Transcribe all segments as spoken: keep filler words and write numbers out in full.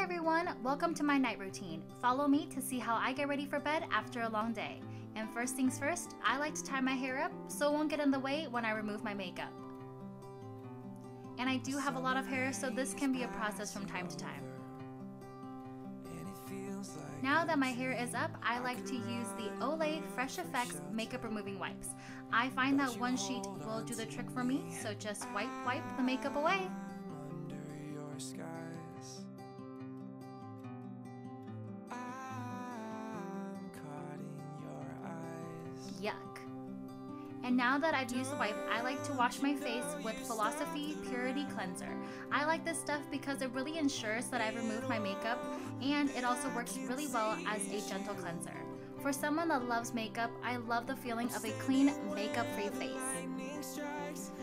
Hi everyone, welcome to my night routine. Follow me to see how I get ready for bed after a long day. And first things first, I like to tie my hair up so it won't get in the way when I remove my makeup. And I do have a lot of hair, so this can be a process from time to time. Now that my hair is up, I like to use the Olay Fresh Effects makeup removing wipes. I find that one sheet will do the trick for me, so just wipe, wipe the makeup away. Yuck. And now that I've used the wipe, I like to wash my face with Philosophy Purity Cleanser. I like this stuff because it really ensures that I've removed my makeup, and it also works really well as a gentle cleanser. For someone that loves makeup, I love the feeling of a clean, makeup-free face.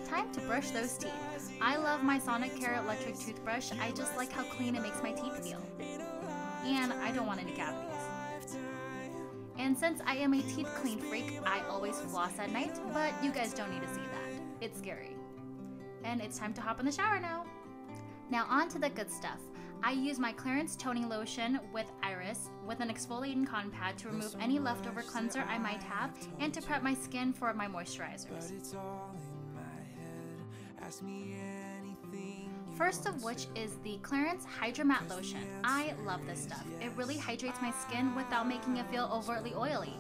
Time to brush those teeth. I love my Sonicare electric toothbrush. I just like how clean it makes my teeth feel. And I don't want any cavities. And since I am a teeth clean freak, I always floss at night, but you guys don't need to see that. It's scary. And it's time to hop in the shower now. Now on to the good stuff. I use my Clarins Toning Lotion with Iris with an exfoliating cotton pad to remove any leftover cleanser I might have and to prep my skin for my moisturizers. First of which is the Clarins Hydra-Matte Lotion. I love this stuff. It really hydrates my skin without making it feel overtly oily.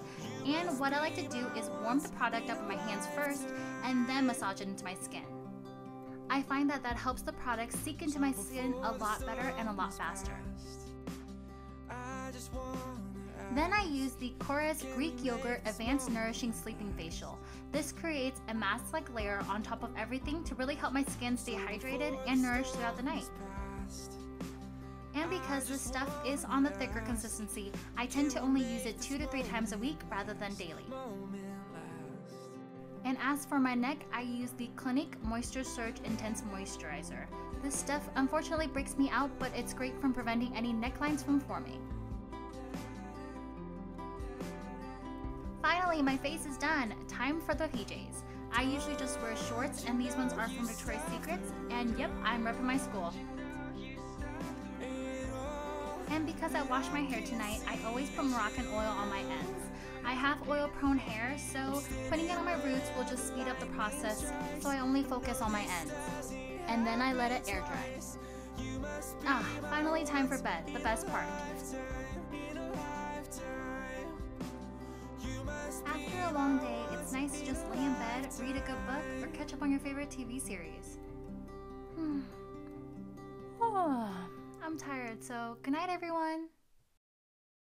And what I like to do is warm the product up with my hands first and then massage it into my skin. I find that that helps the product sink into my skin a lot better and a lot faster. Then I use the Korres Greek Yogurt Advanced Nourishing Sleeping Facial. This creates a mask-like layer on top of everything to really help my skin stay hydrated and nourished throughout the night. And because this stuff is on the thicker consistency, I tend to only use it two to three times a week rather than daily. And as for my neck, I use the Clinique Moisture Surge Intense Moisturizer. This stuff unfortunately breaks me out, but it's great for preventing any necklines from forming. Finally, my face is done. Time for the P Js. I usually just wear shorts, and these ones are from Victoria's Secrets, and yep, I'm repping my school. And because I wash my hair tonight, I always put Moroccan oil on my ends. I have oil-prone hair, so putting it on my roots will just speed up the process, so I only focus on my ends. And then I let it air dry. Ah, finally time for bed, the best part. After a long day, it's nice to just lay in bed, read a good book, or catch up on your favorite T V series. Hmm. Oh, I'm tired, so good night, everyone.